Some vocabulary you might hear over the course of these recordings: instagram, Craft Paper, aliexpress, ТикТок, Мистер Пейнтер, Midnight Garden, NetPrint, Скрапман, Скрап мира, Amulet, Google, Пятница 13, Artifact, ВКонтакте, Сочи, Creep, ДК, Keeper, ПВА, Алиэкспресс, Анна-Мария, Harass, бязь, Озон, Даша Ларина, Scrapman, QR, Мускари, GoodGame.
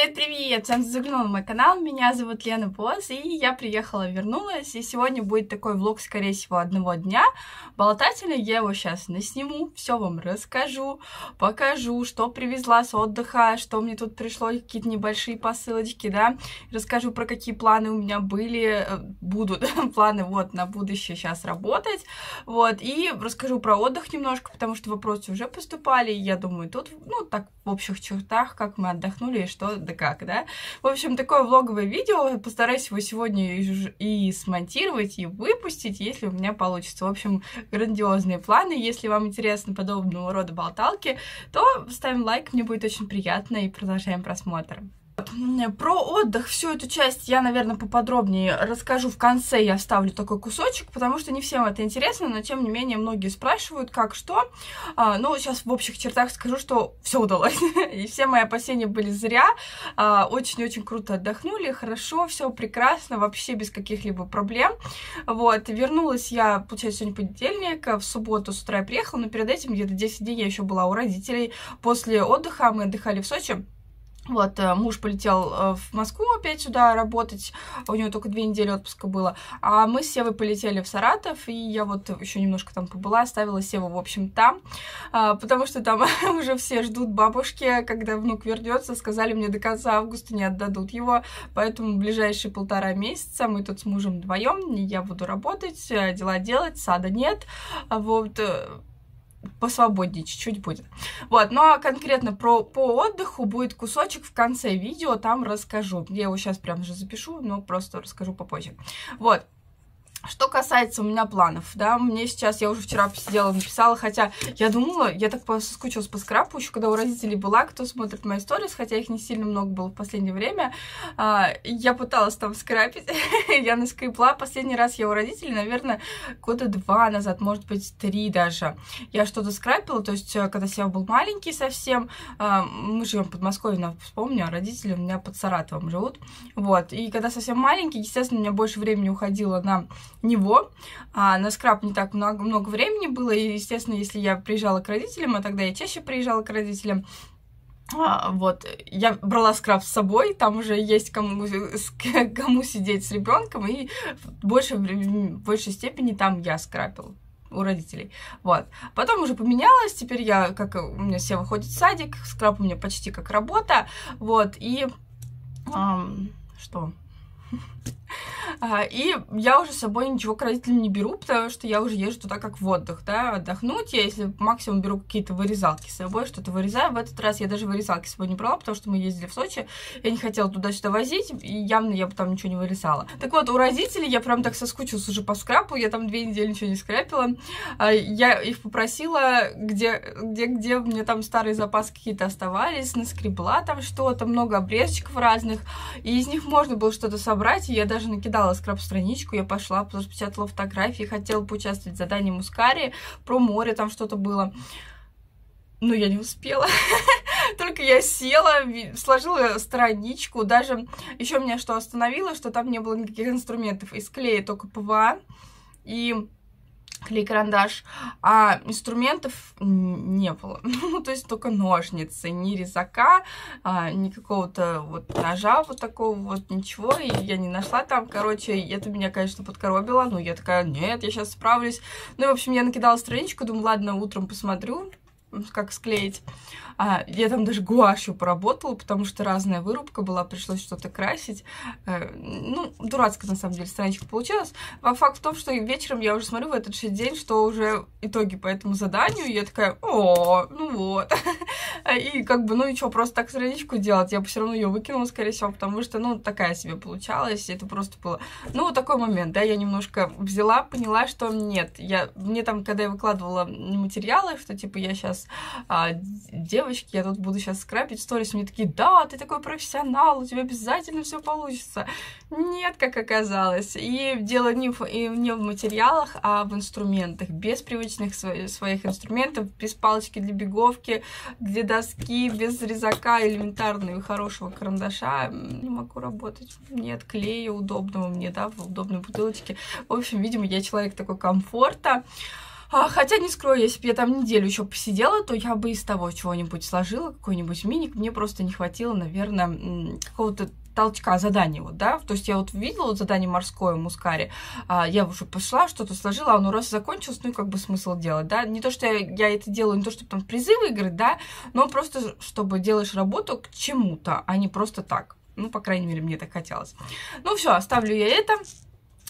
Привет-привет! Всем загнул мой канал, меня зовут Лена Босс, и я приехала, вернулась, и сегодня будет такой влог, скорее всего, одного дня. Болтательный, я его сейчас насниму, все вам расскажу, покажу, что привезла с отдыха, что мне тут пришло, какие-то небольшие посылочки, да, расскажу про какие планы у меня были, будут планы вот на будущее сейчас работать, вот, и расскажу про отдых немножко, потому что вопросы уже поступали, я думаю, тут, ну, так, в общих чертах, как мы отдохнули, что да как, да. В общем, такое влоговое видео. Постараюсь его сегодня и смонтировать, и выпустить, если у меня получится. В общем, грандиозные планы. Если вам интересны подобного рода болталки, то ставим лайк, мне будет очень приятно, и продолжаем просмотр. Про отдых всю эту часть я, наверное, поподробнее расскажу в конце, я вставлю такой кусочек, потому что не всем это интересно, но тем не менее многие спрашивают, как что. Ну, сейчас в общих чертах скажу, что все удалось, и все мои опасения были зря, очень-очень круто отдохнули, хорошо, все прекрасно, вообще без каких-либо проблем. Вот, вернулась я, получается, сегодня понедельник, в субботу с утра я приехала, но перед этим где-то 10 дней я еще была у родителей. После отдыха мы отдыхали в Сочи. Вот, муж полетел в Москву опять сюда работать, у него только 2 недели отпуска было, а мы с Севой полетели в Саратов, и я вот еще немножко там побыла, оставила Севу, в общем, там, потому что там уже все ждут бабушки, когда внук вернется, сказали мне, до конца августа не отдадут его, поэтому в ближайшие 1,5 месяца мы тут с мужем вдвоем, я буду работать, дела делать, сада нет, вот... Посвободнее чуть-чуть будет. Вот, но конкретно по отдыху будет кусочек в конце видео, там расскажу. Я его сейчас прям же запишу, но просто расскажу попозже. Вот. Что касается у меня планов, да, мне сейчас, я уже вчера посидела, написала, хотя я думала, я так соскучилась по скрапу, еще когда у родителей была, кто смотрит мои сторис, хотя их не сильно много было в последнее время, я пыталась там скрапить, я наскрепла, последний раз я у родителей, наверное, года 2 назад, может быть, 3 даже, я что-то скрапила, то есть, когда Сева был маленький совсем, мы живем в Подмосковье, я вспомню, а родители у меня под Саратовом живут, вот, и когда совсем маленький, естественно, у меня больше времени уходило на... него. На скрап не так много времени было, и, естественно, если я приезжала к родителям, а тогда я чаще приезжала к родителям, вот, я брала скрап с собой, там уже есть кому сидеть с ребенком, и в большей степени там я скрапила у родителей. Вот. Потом уже поменялось, теперь я, как у меня все выходит в садик, скрап у меня почти как работа, вот, и... что... И я уже с собой ничего к родителям не беру, потому что я уже езжу туда как в отдых, да, отдохнуть. Я, если максимум, беру какие-то вырезалки с собой, что-то вырезаю. В этот раз я даже вырезалки с собой не брала, потому что мы ездили в Сочи, я не хотела туда-сюда возить, и явно я бы там ничего не вырезала. Так вот, у родителей я прям так соскучилась уже по скрапу, я там 2 недели ничего не скрапила. Я их попросила, где мне там старые запасы какие-то оставались, наскребла там что-то, много обрезочков разных, и из них можно было что-то собрать, и я даже накидала скрап-страничку, я пошла, распечатала фотографии, хотела поучаствовать в задании Мускари, про море там что-то было. Но я не успела. Только я села, сложила страничку, даже еще меня что остановило, что там не было никаких инструментов. Из клея только ПВА и клей-карандаш, а инструментов не было. Ну, то есть только ножницы, ни резака, ни какого-то вот ножа вот такого вот, ничего, и я не нашла там, короче, это меня, конечно, подкоробило, но я такая, нет, я сейчас справлюсь. Ну, и, в общем, я накидала страничку, думаю, ладно, утром посмотрю, как склеить. Я там даже гуашью поработала, потому что разная вырубка была, пришлось что-то красить. Ну, дурацкая, на самом деле, страничка получилась. А факт в том, что вечером я уже смотрю в этот же день, что уже итоги по этому заданию, и я такая, о, ну вот. И как бы, ну и что, просто так страничку делать? Я бы все равно ее выкинула, скорее всего, потому что, ну, такая себе получалась, это просто было... Ну, вот такой момент, да, я немножко взяла, поняла, что нет. Мне там, когда я выкладывала материалы, что, типа, я сейчас девочки, я тут буду сейчас скрапить сторис, мне такие, да, ты такой профессионал, у тебя обязательно все получится. Нет, как оказалось. И дело не в материалах, а в инструментах. Без привычных своих инструментов, без палочки для беговки, для доски, без резака, элементарного и хорошего карандаша. Не могу работать. Нет клея удобного мне, да, в удобной бутылочке. В общем, видимо, я человек такой комфорта. Хотя, не скрою, если бы я там неделю еще посидела, то я бы из того чего-нибудь сложила, какой-нибудь миник. Мне просто не хватило, наверное, какого-то толчка заданий, вот, да, то есть я вот видела вот задание морское Мускари, я уже пошла, что-то сложила, оно раз закончилось, ну и как бы смысл делать, да, не то, что я это делаю, не то, чтобы там призы выиграть, да, но просто, чтобы делаешь работу к чему-то, а не просто так, ну, по крайней мере, мне так хотелось. Ну, все, оставлю я это.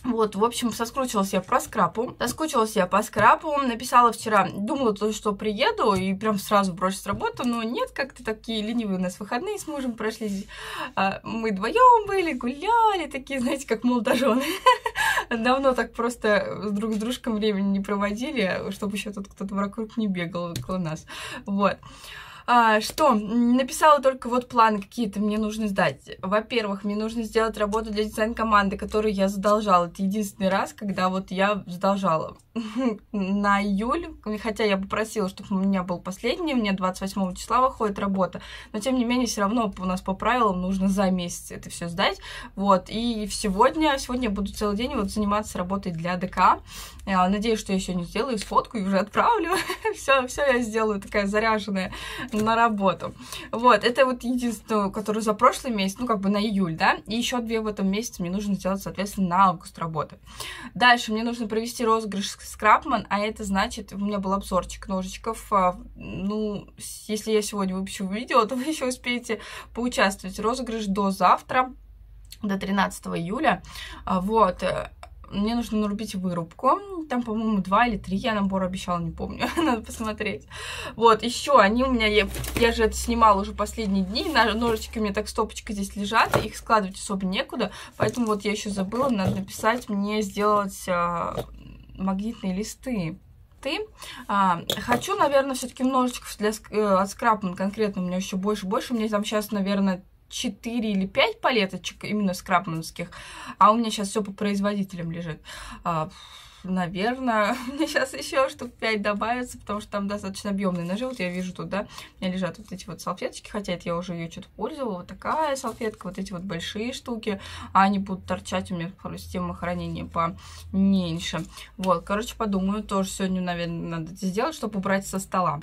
Вот, в общем, соскучилась я по скрапу. Написала вчера, думала, что приеду и прям сразу брошусь работу, но нет, как-то такие ленивые у нас выходные с мужем прошли. Мы вдвоем были, гуляли, такие, знаете, как молодожены. Давно так просто друг с дружком времени не проводили, чтобы еще тут кто-то вокруг не бегал около нас. Вот. Что? Написала только вот планы какие-то мне нужно сдать. Во-первых, мне нужно сделать работу для дизайн-команды, которую я задолжала. Это единственный раз, когда вот я задолжала на июль. Хотя я попросила, чтобы у меня был последний, у меня 28 числа выходит работа. Но, тем не менее, все равно у нас по правилам нужно за месяц это все сдать. Вот. И сегодня я буду целый день вот заниматься работой для ДК. Надеюсь, что я еще не сделаю, сфоткаю и уже отправлю. Все я сделаю, такая заряженная на работу. Вот, это вот единственное, которое за прошлый месяц, ну, как бы на июль, да, и еще две в этом месяце мне нужно сделать, соответственно, на август работы. Дальше мне нужно провести розыгрыш Scrapman, а это значит, у меня был обзорчик ножичков, ну, если я сегодня выпущу видео, то вы еще успеете поучаствовать. Розыгрыш до завтра, до 13 июля, вот. Мне нужно нарубить вырубку. Там, по-моему, 2 или 3 я набор обещала, не помню. Надо посмотреть. Вот, еще они у меня... Я же это снимала уже последние дни. Ножички у меня так стопочка здесь лежат. Их складывать особо некуда. Поэтому вот я еще забыла. Надо написать мне сделать магнитные листы. Хочу, наверное, все-таки ножичков для, от Scrapman конкретно. У меня еще больше. У меня там сейчас, наверное... 4 или 5 палеточек именно скрапмановских, а у меня сейчас все по производителям лежит. Наверное, у меня сейчас еще штук 5 добавится, потому что там достаточно объемные ножи. Вот я вижу тут, да, у меня лежат вот эти вот салфеточки, хотя это я уже ее что-то пользовала. Вот такая салфетка, вот эти вот большие штуки, а они будут торчать у меня в системе хранения поменьше. Вот, короче, подумаю, тоже сегодня, наверное, надо это сделать, чтобы убрать со стола.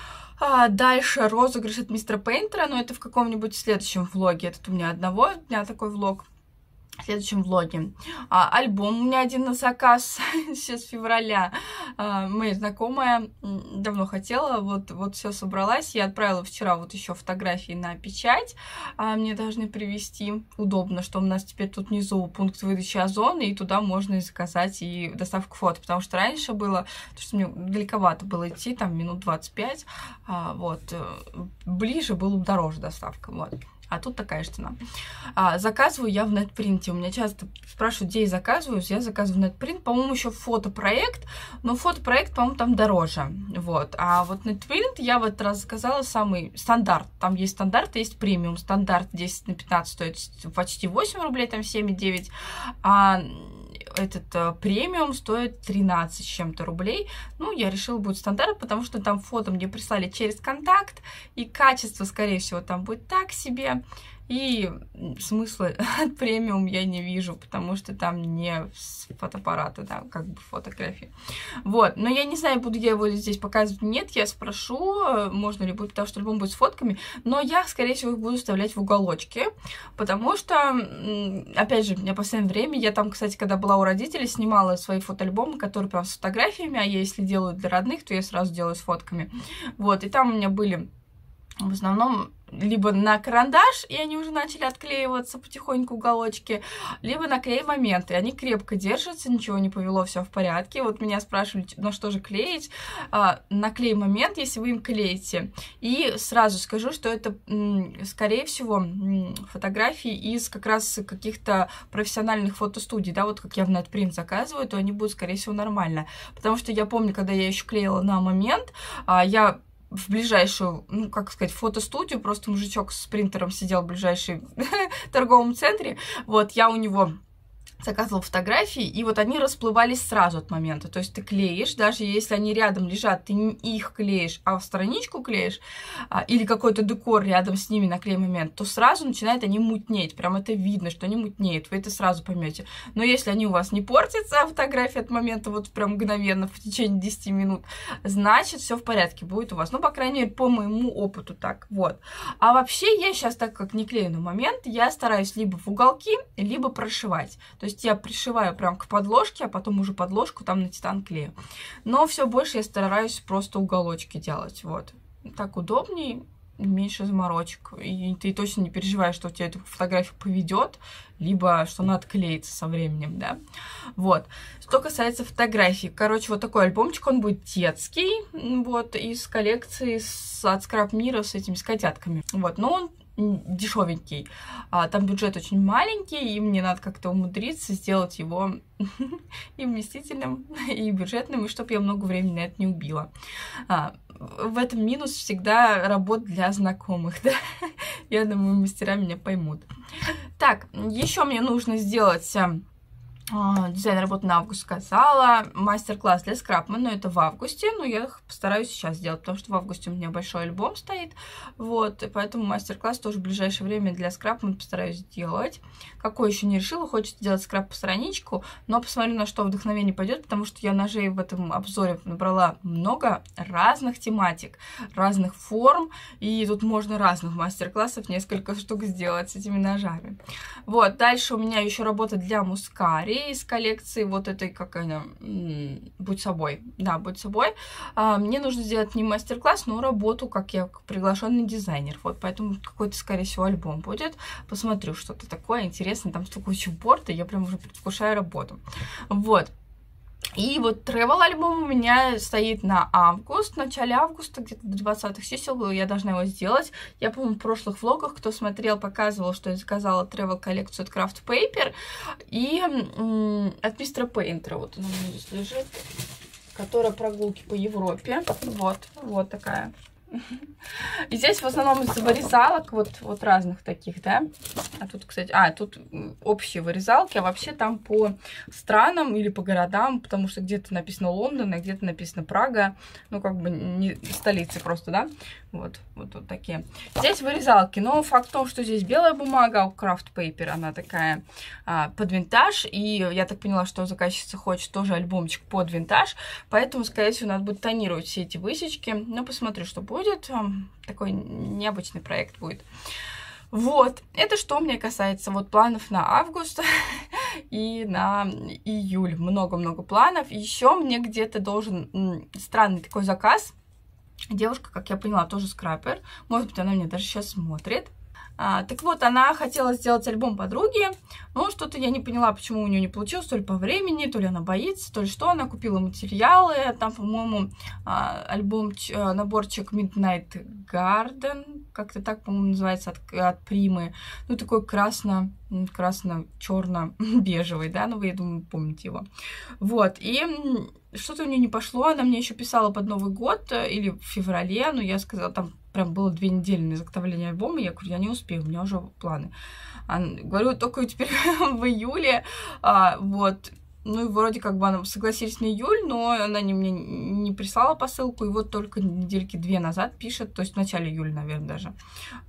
Дальше розыгрыш от Мистера Пейнтера, но это в каком-нибудь следующем влоге. Этот у меня одного дня такой влог. В следующем влоге. Альбом у меня один на заказ сейчас с февраля. Моя знакомая давно хотела, вот все собралась. Я отправила вчера вот еще фотографии на печать. Мне должны привезти. Удобно, что у нас теперь тут внизу пункт выдачи Озона, и туда можно и заказать и доставку фото, потому что раньше было, потому что мне далековато было идти, там минут 25, вот. Ближе было дороже доставка, вот. А тут такая штука. Заказываю я в NetPrint. У меня часто спрашивают, где я заказываю. Я заказываю в NetPrint. По-моему, еще фотопроект. Но фотопроект, по-моему, там дороже. Вот. А вот NetPrint я в этот раз заказала самый стандарт. Там есть стандарт, есть премиум. Стандарт 10×15 стоит почти 8 рублей, там 7,9. А этот премиум стоит 13 с чем-то рублей. Ну, я решила, будет стандарт, потому что там фото мне прислали через контакт, и качество, скорее всего, там будет так себе. И смысла от премиум я не вижу, потому что там не с фотоаппарата, да, как бы фотографии. Вот, но я не знаю, буду я его здесь показывать, нет, я спрошу, можно ли будет, потому что альбом будет с фотками, но я, скорее всего, их буду вставлять в уголочки, потому что, опять же, у меня в последнее время, я там, кстати, когда была у родителей, снимала свои фотоальбомы, которые прям с фотографиями, а я, если делаю для родных, то я сразу делаю с фотками. Вот, и там у меня были в основном либо на карандаш, и они уже начали отклеиваться потихоньку уголочки, либо на клей-моменты. Они крепко держатся, ничего не повело, все в порядке. Вот меня спрашивали, на что же клеить. На клей-момент, если вы им клеите. И сразу скажу, что это, скорее всего, фотографии из как раз каких-то профессиональных фотостудий. Да, вот как я в NetPrint заказываю, то они будут, скорее всего, нормально. Потому что я помню, когда я еще клеила на момент, я в ближайшую, ну, как сказать, фотостудию, просто мужичок с принтером сидел в ближайшем торговом центре, вот, я у него заказывал фотографии, и вот они расплывались сразу от момента. То есть ты клеишь, даже если они рядом лежат, ты не их клеишь, а в страничку клеишь, или какой-то декор рядом с ними наклей момент, то сразу начинают они мутнеть. Прям это видно, что они мутнеют, вы это сразу поймете. Но если они у вас не портятся, а фотографии от момента вот прям мгновенно, в течение 10 минут, значит, все в порядке будет у вас. Ну, по крайней мере, по моему опыту так, вот. А вообще я сейчас, так как не клею на момент, я стараюсь либо в уголки, либо прошивать. То есть я пришиваю прям к подложке, а потом уже подложку там на титан клею. Но все больше я стараюсь просто уголочки делать, вот. Так удобнее, меньше заморочек. И ты точно не переживаешь, что у тебя эту фотографию поведет, либо что она отклеится со временем, да. Вот. Что касается фотографий. Короче, вот такой альбомчик, он будет детский, вот, из коллекции от Скрап мира с этими, с котятками. Вот, но он дешевенький, там бюджет очень маленький, и мне надо как-то умудриться сделать его и вместительным, и бюджетным, и чтобы я много времени на это не убила. В этом минус всегда работ для знакомых, да? Я думаю, мастера меня поймут. Так, еще мне нужно сделать... Дизайн работы на август сказала, мастер-класс для Scrapman, но это в августе, но я их постараюсь сейчас сделать, потому что в августе у меня большой альбом стоит, вот, и поэтому мастер-класс тоже в ближайшее время для Scrapman постараюсь сделать. Какой еще не решила, хочется делать скрап по страничку, но посмотрю, на что вдохновение пойдет, потому что я ножей в этом обзоре набрала много разных тематик, разных форм, и тут можно разных мастер-классов, несколько штук сделать с этими ножами. Вот, дальше у меня еще работа для Мускари, из коллекции вот этой, как она, «Будь собой». Да, «Будь собой». Мне нужно сделать не мастер-класс, но работу, как я приглашенный дизайнер. Вот, поэтому какой-то, скорее всего, альбом будет. Посмотрю, что-то такое интересное. Там столько чуборта, я прям уже предвкушаю работу. Вот. И вот travel-альбом у меня стоит на август, в начале августа, где-то до 20-х чисел я должна его сделать. Я, по-моему, в прошлых влогах, кто смотрел, показывал, что я заказала travel-коллекцию от Craft Paper и от Мистера Пейнтера, вот он у меня здесь лежит, которая прогулки по Европе, вот, вот такая. И здесь в основном из вырезалок, вот разных таких, да. А тут, кстати, тут общие вырезалки, а вообще там по странам или по городам, потому что где-то написано Лондон, а где-то написано Прага, ну, как бы не столицы просто, да. Вот, вот такие. Здесь вырезалки, но факт в том, что здесь белая бумага, у Craft Paper она такая под винтаж, и я так поняла, что заказчица хочет тоже альбомчик под винтаж, поэтому, скорее всего, надо будет тонировать все эти высечки, но посмотрю, что будет. Такой необычный проект будет. Вот, это что мне касается вот планов на август и на июль. Много-много планов. Еще мне где-то должен странный такой заказ. Девушка, как я поняла, тоже скрапер. Может быть, она меня даже сейчас смотрит. Так вот, она хотела сделать альбом подруги, но что-то я не поняла, почему у нее не получилось, то ли по времени, то ли она боится, то ли что. Она купила материалы, там, по-моему, альбом, наборчик Midnight Garden, как-то так, по-моему, называется, от Примы, ну, такой красно-черно-бежевый, да, ну, вы, я думаю, помните его. Вот, и... Что-то у нее не пошло, она мне еще писала под Новый год или в феврале, но я сказала, там прям было 2 недели на изготовление альбома, я говорю, я не успею, у меня уже планы. Говорю, только теперь в июле, вот, ну и вроде как бы она согласилась на июль, но она мне не прислала посылку, и вот только недельки 2 назад пишет, то есть в начале июля, наверное, даже,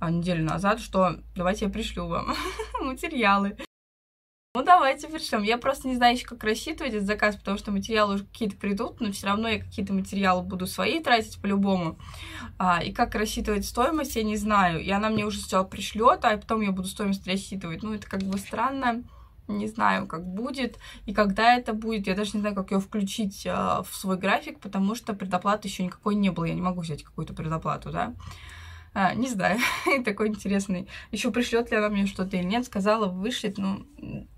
неделю назад, что давайте я пришлю вам материалы. Ну, давайте пришлем. Я просто не знаю еще, как рассчитывать этот заказ, потому что материалы уже какие-то придут, но все равно я какие-то материалы буду свои тратить по-любому. И как рассчитывать стоимость, я не знаю. И она мне уже сначала пришлет, а потом я буду стоимость рассчитывать. Ну, это как бы странно. Не знаю, как будет и когда это будет. Я даже не знаю, как ее включить в свой график, потому что предоплаты еще никакой не было. Я не могу взять какую-то предоплату, да. Не знаю, такой интересный. Еще пришлет ли она мне что-то или нет, сказала, вышлет, ну,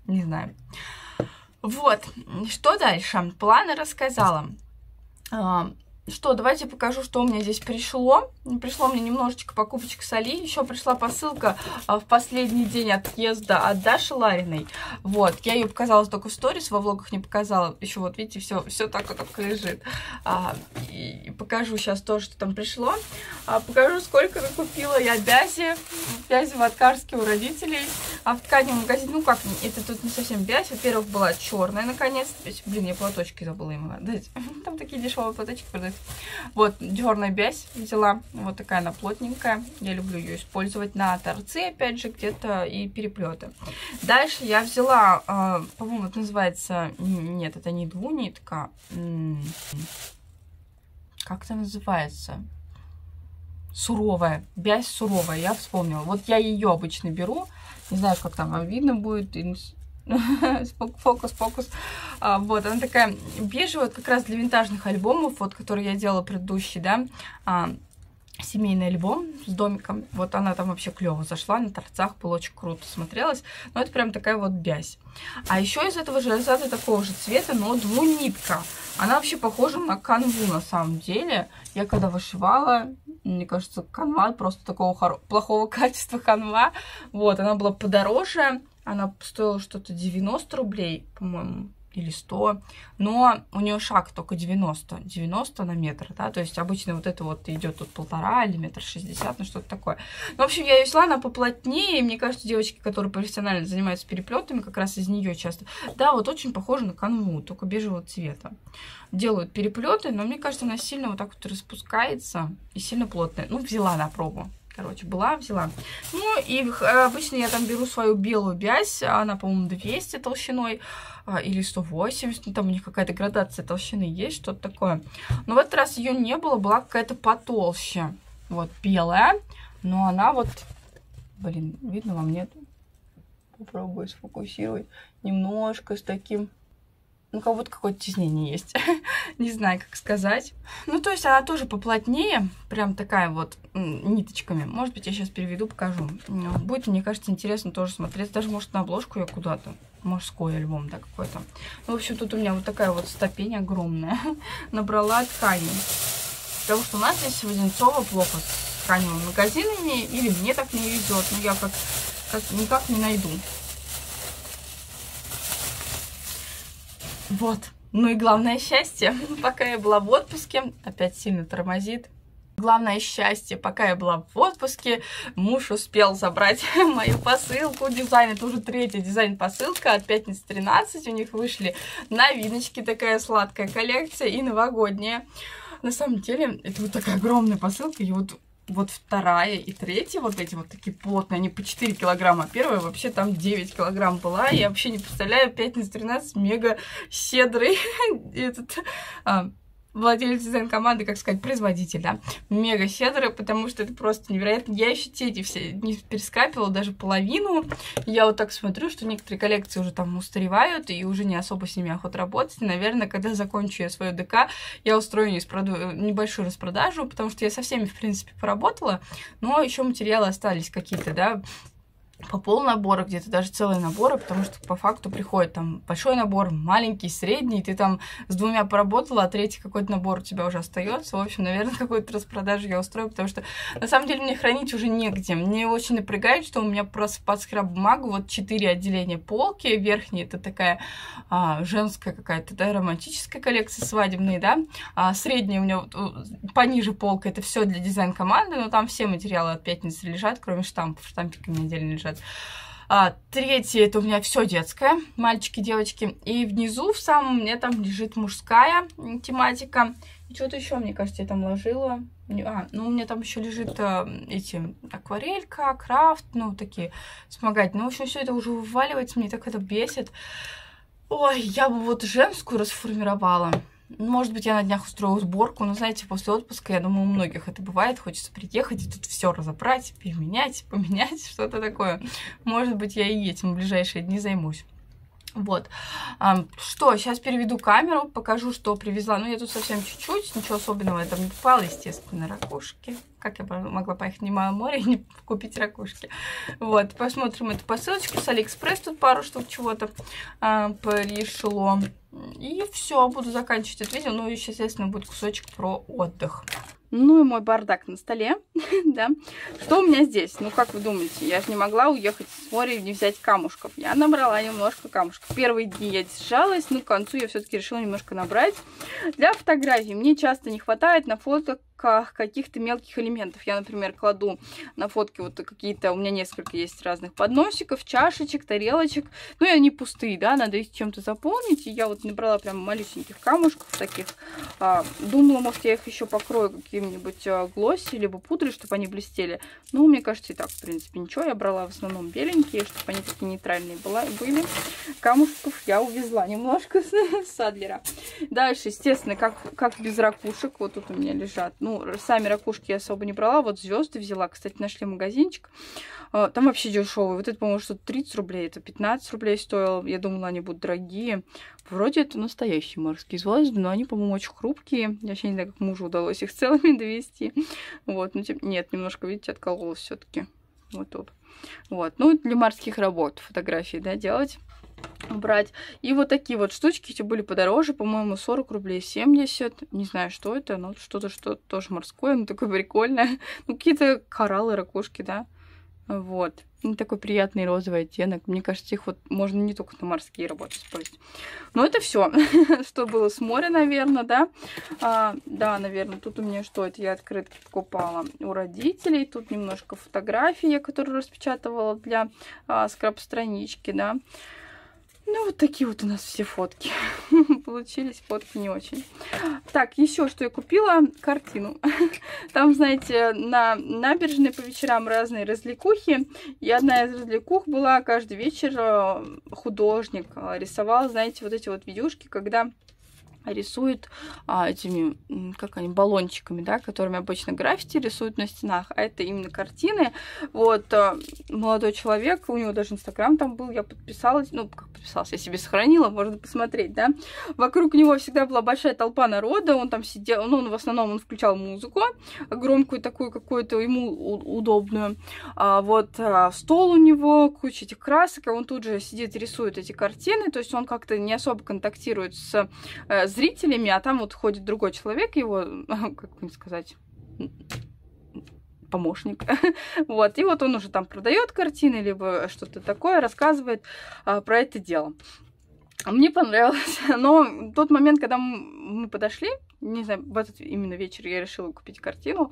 не знаю. Вот, что дальше? Планы рассказала. Что, давайте покажу, что у меня здесь пришло. Пришло мне немножечко покупочек с Али. Еще пришла посылка в последний день отъезда от Даши Лариной. Вот, я ее показала только в сторис, во влогах не показала. Еще вот, видите, все так вот так лежит. И покажу сейчас то, что там пришло. Покажу, сколько накупила я бязи. Бязи в Аткарске у родителей. А в тканевом магазине, ну как, это тут не совсем бязь. Во-первых, была черная, наконец. Блин, я платочки забыла им отдать. Там такие дешевые платочки продают. Вот, дерная бязь взяла. Вот такая она плотненькая. Я люблю ее использовать на торцы, опять же, где-то и переплеты. Дальше я взяла, по-моему, это называется... Нет, это не двунитка. Как это называется? Суровая. Бязь суровая, я вспомнила. Вот я ее обычно беру. Не знаю, как там вам видно будет... Фокус, фокус. Вот, она такая бежевая, как раз для винтажных альбомов, вот, которые я делала предыдущий, да, семейный альбом с домиком. Вот она там вообще клево зашла, на торцах было очень круто смотрелось. Но это прям такая вот бязь. А еще из этого железа такого же цвета, но двунитка. Она вообще похожа на канву на самом деле. Я когда вышивала, мне кажется, канва просто такого плохого качества канва. Вот, она была подороже. Она стоила что-то 90 рублей, по-моему, или 100. Но у нее шаг только 90. 90 на метр, да. То есть обычно вот это вот идет тут 1,5 или 1,60 метра, ну что-то такое. Ну, в общем, я ее шла, она поплотнее. И мне кажется, девочки, которые профессионально занимаются переплетами, как раз из нее часто. Да, вот очень похожа на канву, только бежевого цвета. Делают переплеты, но мне кажется, она сильно вот так вот распускается и сильно плотная. Ну, взяла на пробу. Короче, была, взяла. Ну, и обычно я там беру свою белую бязь. Она, по-моему, 200 толщиной или 180. Ну, там у них какая-то градация толщины есть, что-то такое. Но в этот раз ее не было. Была какая-то потолще. Вот, белая. Но она вот... Блин, видно вам, нет? Попробую сфокусировать. Немножко с таким... Ну, как будто какое-то тиснение есть. Не знаю, как сказать. Ну, то есть она тоже поплотнее. Прям такая вот ниточками. Может быть, я сейчас переведу, покажу. Будет, мне кажется, интересно тоже смотреть. Даже, может, на обложку я куда-то. Мужской альбом, да, какой-то. Ну, в общем, тут у меня вот такая вот ступень огромная. Набрала ткани. Потому что у нас здесь в Одинцово плохо с тканевыми магазинами. Или мне так не везет. Но я как никак не найду. Вот. Ну и главное счастье. Пока я была в отпуске, опять сильно тормозит. Главное счастье, пока я была в отпуске, муж успел забрать мою посылку, дизайн, это уже третья дизайн-посылка от Пятницы 13, у них вышли новиночки, такая сладкая коллекция и новогодняя. На самом деле, это вот такая огромная посылка, и вот вторая и третья, вот эти вот такие плотные, они по 4 килограмма. Первая вообще там 9 килограмм была. Я вообще не представляю, Пятница 13 мега щедрый этот... Владелец дизайн-команды, как сказать, производитель, да, мега щедрый, потому что это просто невероятно. Я еще те эти все не перескапила, даже половину. Я вот так смотрю, что некоторые коллекции уже там устаревают, и уже не особо с ними охота работать. И, наверное, когда закончу я свое ДК, я устрою небольшую распродажу, потому что я со всеми, в принципе, поработала, но еще материалы остались какие-то, да, по полнабора, где-то даже целые наборы, потому что по факту приходит там большой набор, маленький, средний, ты там с двумя поработала, а третий какой-то набор у тебя уже остается. В общем, наверное, какую-то распродажу я устрою, потому что на самом деле мне хранить уже негде. Мне очень напрягает, что у меня просто под скраб-бумагу вот 4 отделения полки. Верхняя это такая женская какая-то, да, романтическая коллекция, свадебные, да. Средняя у меня пониже полка, это все для дизайн-команды, но там все материалы от Пятницы лежат, кроме штампов. Штампики у меня отдельно лежат. Третье, это у меня все детское, мальчики, девочки. И внизу, в самом, у меня там лежит мужская тематика. И что-то еще, мне кажется, я там ложила. Ну, у меня там еще лежит эти акварелька, крафт, ну, такие вспомогательные. Ну, в общем, все это уже вываливается, мне так это бесит. Ой, я бы вот женскую расформировала. Может быть, я на днях устрою сборку, но, знаете, после отпуска, я думаю, у многих это бывает, хочется приехать и тут все разобрать, переменять, поменять, что-то такое. Может быть, я и этим в ближайшие дни займусь. Вот. Что, сейчас переведу камеру, покажу, что привезла. Ну, я тут совсем чуть-чуть, ничего особенного я там не попала, естественно, ракушки. Как я могла поехать не на море и не купить ракушки? Вот, посмотрим эту посылочку с Алиэкспресс, тут пару штук чего-то пришло. И все, буду заканчивать это видео. Ну, еще, естественно, будет кусочек про отдых. Ну и мой бардак на столе, да. Что у меня здесь? Ну, как вы думаете, я же не могла уехать с моря и не взять камушков. Я набрала немножко камушков. Первые дни я держалась, но к концу я все-таки решила немножко набрать. Для фотографий мне часто не хватает на фото каких-то мелких элементов. Я, например, кладу на фотки вот какие-то, у меня несколько есть разных подносиков, чашечек, тарелочек. Ну, и они пустые, да, надо их чем-то заполнить. И я вот набрала прям малюсеньких камушков таких. Думала, может, я их еще покрою каким-нибудь глосси, либо пудрой, чтобы они блестели. Ну, мне кажется, и так, в принципе, ничего. Я брала в основном беленькие, чтобы они такие нейтральные были. Камушков я увезла немножко с Адлера. Дальше, естественно, как без ракушек. Вот тут у меня лежат, ну, сами ракушки я особо не брала. Вот звезды взяла. Кстати, нашли магазинчик. Там вообще дешевые. Вот это, по-моему, что-то 30 рублей. Это 15 рублей стоило. Я думала, они будут дорогие. Вроде это настоящие морские звезды, но они, по-моему, очень хрупкие. Я вообще не знаю, как мужу удалось их целыми довести. Вот. Ну, нет, немножко, видите, откололось все-таки. Вот тут. Вот. Ну, для морских работ фотографии, да, делать. Брать. И вот такие вот штучки, эти были подороже, по-моему, 40 рублей 70, не знаю, что это, но что-то, что тоже морское, но такое прикольное, ну, какие-то кораллы, ракушки, да, вот, ну, такой приятный розовый оттенок, мне кажется, их вот можно не только на морские работы использовать, но это все, что было с моря, наверное, да, да, наверное, тут у меня что, это я открытки покупала у родителей, тут немножко фотографии, я которые распечатывала для скраб-странички, да. Ну, вот такие вот у нас все фотки. Получились фотки не очень. Так, еще что я купила? Картину. Там, знаете, на набережной по вечерам разные развлекухи. И одна из развлекух была, каждый вечер художник рисовал, знаете, вот эти вот видюшки, когда рисуют этими, как они, баллончиками, да, которыми обычно граффити рисуют на стенах, а это именно картины. Вот, молодой человек, у него даже Инстаграм там был, я подписалась, ну, как подписалась, я себе сохранила, можно посмотреть, да. Вокруг него всегда была большая толпа народа, он там сидел, ну, он в основном, он включал музыку, громкую такую, какую-то ему удобную. Вот, стол у него, куча этих красок, он тут же сидит, рисует эти картины, то есть он как-то не особо контактирует с зрителями, а там вот ходит другой человек, его, как мне сказать, помощник, вот, и вот он уже там продает картины, либо что-то такое, рассказывает про это дело. Мне понравилось, но тот момент, когда мы подошли, не знаю, в этот именно вечер я решила купить картину,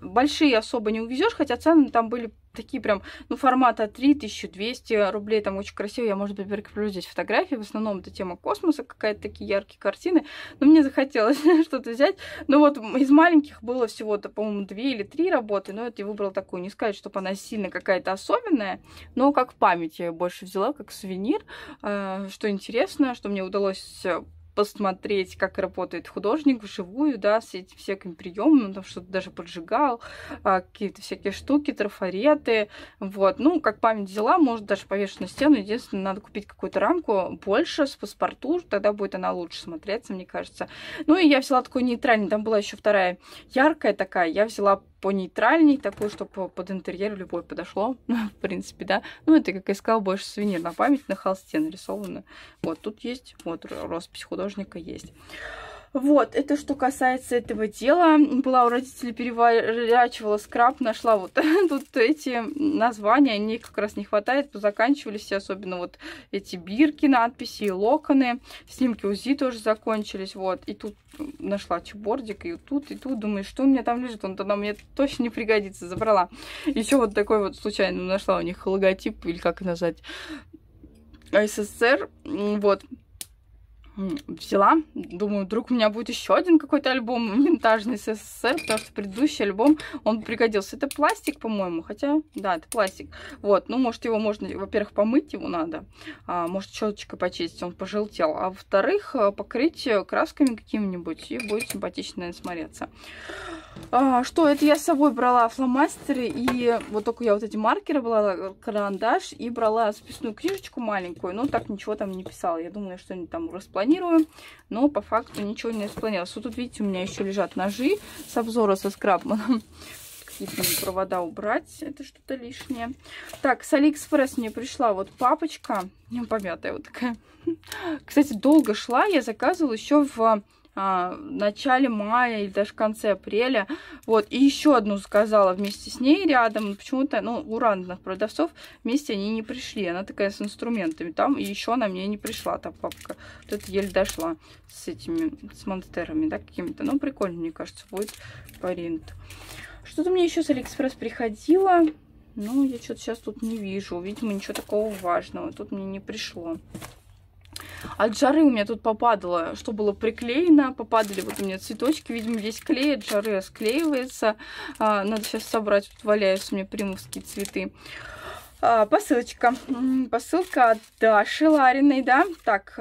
большие особо не увезешь, хотя цены там были такие прям, ну, формата 3200 рублей, там очень красиво, я, может быть, прикреплю здесь фотографии, в основном это тема космоса, какая-то такие яркие картины, но мне захотелось что-то взять, но вот из маленьких было всего-то, по-моему, 2 или 3 работы, но это я выбрала такую, не сказать, чтобы она сильно какая-то особенная, но как память я ее больше взяла, как сувенир, что интересно, что мне удалось посмотреть, как работает художник вживую, да, с этим всяким приемом, он там что-то даже поджигал, какие-то всякие штуки, трафареты, вот, ну, как память взяла, может даже повешать на стену, единственное, надо купить какую-то рамку больше с паспорту, тогда будет она лучше смотреться, мне кажется. Ну, и я взяла такой нейтральный, там была еще вторая яркая такая, я взяла понейтральней, такую, чтобы под интерьер любой подошло, в принципе, да. Ну, это, как я сказала, больше сувенир на память, на холсте нарисовано. Вот, тут есть, вот, роспись художника есть. Вот, это что касается этого дела. Была у родителей, переворачивала скраб, нашла вот тут эти названия, мне как раз не хватает, позаканчивались все, особенно вот эти бирки, надписи и локоны. Снимки УЗИ тоже закончились, вот. И тут нашла чебордик, и тут, думаю, что у меня там лежит, он тогда мне точно не пригодится, забрала. Еще вот такой вот случайно нашла у них логотип, или как назвать, СССР, вот. Взяла, думаю, вдруг у меня будет еще один какой-то альбом винтажный СССР, потому что предыдущий альбом, он пригодился. Это пластик, по-моему, хотя, да, это пластик. Вот, ну, может, его можно, во-первых, помыть его надо, может, щеточкой почистить, он пожелтел, а во-вторых, покрыть красками какими-нибудь, и будет симпатично смотреться. Что, это я с собой брала фломастеры, и вот только я вот эти маркеры брала, карандаш, и брала записную книжечку маленькую, но так ничего там не писала. Я думала, что они там расплатили, но по факту ничего не спланировалось. Вот тут, видите, у меня еще лежат ножи с обзора со Scrapman. какие-то провода убрать, это что-то лишнее. Так, с Алиэкспресс мне пришла вот папочка, помятая вот такая. Кстати, долго шла, я заказывала еще в начале мая или даже в конце апреля. Вот, и еще одну заказала вместе с ней рядом. Почему-то, у рандомных продавцов вместе они не пришли. Она такая с инструментами там, и еще она мне не пришла, та папка. Вот это еле дошла с этими, с монстерами, да, какими-то. Ну, прикольно, мне кажется, будет принт. Что-то мне еще с Алиэкспресс приходило. Ну, я что-то сейчас тут не вижу. Видимо, ничего такого важного тут мне не пришло. От жары у меня тут попадало, что было приклеено, попадали вот у меня цветочки, видимо, здесь клей, от жары расклеивается. Надо сейчас собрать, тут валяются у меня примовские цветы. Посылочка. Посылка от Даши Лариной, да. Так,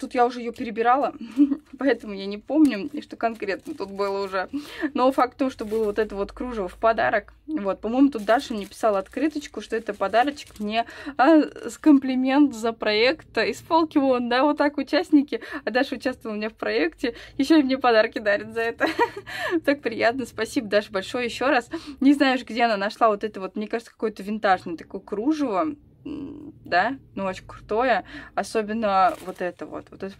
тут я уже ее перебирала, поэтому я не помню, что конкретно тут было уже. Но факт в том, что было вот это вот кружево в подарок. Вот, по-моему, тут Даша мне писала открыточку, что это подарочек мне с комплимент за проект из полки вон, да, вот так участники. А Даша участвовала у меня в проекте, еще и мне подарки дарит за это. Так приятно, спасибо, Даша, большое еще раз. Не знаешь, где она нашла вот это вот, мне кажется, какой-то винтажный такой кружево, да, ну очень крутое, особенно вот это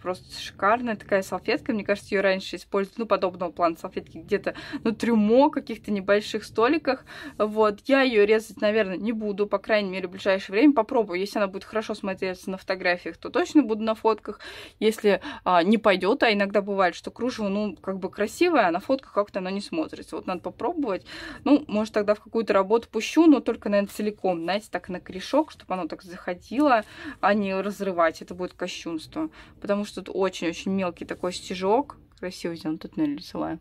просто шикарная такая салфетка, мне кажется, ее раньше использовали, подобного плана салфетки где-то, трюмо, каких-то небольших столиках, вот, я ее резать, наверное, не буду, по крайней мере, в ближайшее время попробую, если она будет хорошо смотреться на фотографиях, то точно буду на фотках, если не пойдет, а иногда бывает, что кружево, как бы красивое, а на фотках как-то оно не смотрится, вот, надо попробовать, может, тогда в какую-то работу пущу, но только, наверное, целиком, знаете, так на корешок, чтобы оно так заходило, а не разрывать. Это будет кощунство. Потому что тут очень-очень мелкий такой стежок. Красиво сделан, тут нарисовала.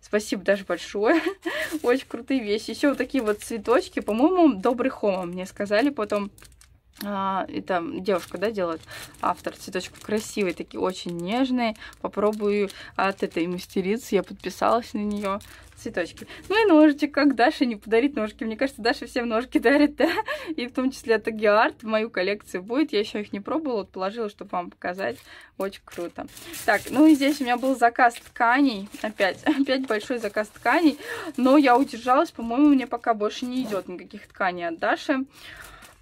Спасибо, Даша, большое. Очень крутые вещи. Еще вот такие вот цветочки. По-моему, Добрый Хома мне сказали потом. Это девушка, да, делает, автор цветочков, красивые такие, очень нежные. Попробую от этой мастерицы, я подписалась на нее. Цветочки. Ну и ножичек, как Даша не подарить ножки? Мне кажется, Даша всем ножки дарит, да? И в том числе это Геарт в мою коллекцию будет. Я еще их не пробовала, вот положила, чтобы вам показать. Очень круто. Так, ну и здесь у меня был заказ тканей. Опять большой заказ тканей. Но я удержалась, по-моему, мне пока больше не идет никаких тканей от Даши.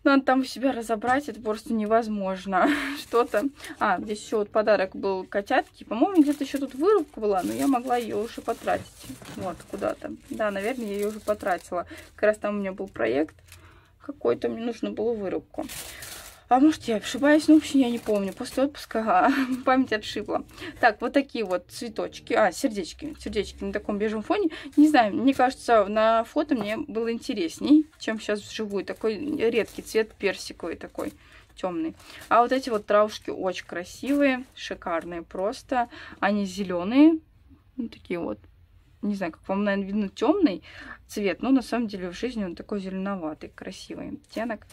Надо там у себя разобрать, это просто невозможно. Что-то... здесь еще вот подарок был котятки. По-моему, где-то еще тут вырубка была, но я могла ее уже потратить. Вот, куда-то. Да, наверное, я ее уже потратила. Как раз там у меня был проект какой-то, мне нужно было вырубку. А может, я ошибаюсь? Вообще я не помню. После отпуска память отшибла. Так, вот такие вот цветочки. Сердечки. Сердечки на таком бежевом фоне. Не знаю, мне кажется, на фото мне было интересней, чем сейчас вживую. Такой редкий цвет, персиковый такой, темный. А вот эти вот травушки очень красивые, шикарные просто. Они зеленые. Такие вот. Не знаю, как вам, наверное, видно, темный цвет, но на самом деле в жизни он такой зеленоватый, красивый оттенок.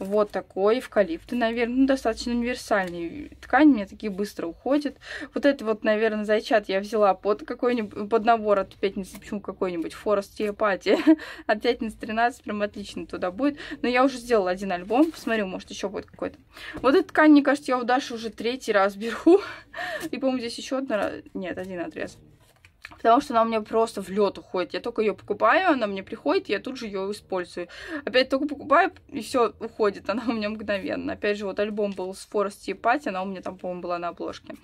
Вот такой, эвкалипты, наверное, достаточно универсальный ткань, мне такие быстро уходят. Вот это вот, наверное, зайчат я взяла под какой-нибудь, под набор от Пятницы, почему какой-нибудь, Форест и Апатия от Пятницы 13, прям отлично туда будет. Но я уже сделала один альбом, посмотрю, может, еще будет какой-то. Вот эту ткань, мне кажется, я у Даши уже 3-й раз беру. И, по-моему, здесь еще одна, нет, один отрез. Потому что она у меня просто в лед уходит. Я только ее покупаю, она мне приходит, и я тут же ее использую. Опять только покупаю, и все уходит. Она у меня мгновенно. Опять же, вот альбом был с Форсти и Пати, она у меня там, по-моему, была на обложке.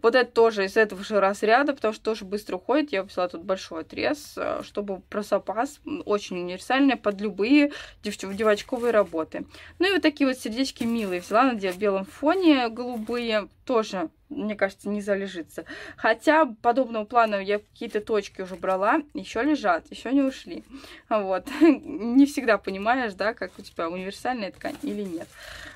Вот это тоже из этого же разряда, потому что тоже быстро уходит. Я взяла тут большой отрез, чтобы про запас. Очень универсальная, под любые девочковые работы. Ну и вот такие вот сердечки милые. Взяла на белом фоне, голубые, тоже... мне кажется, не залежится. Хотя подобного плана я какие-то точки уже брала, еще лежат, еще не ушли. Вот. Не всегда понимаешь, да, как у тебя универсальная ткань или нет.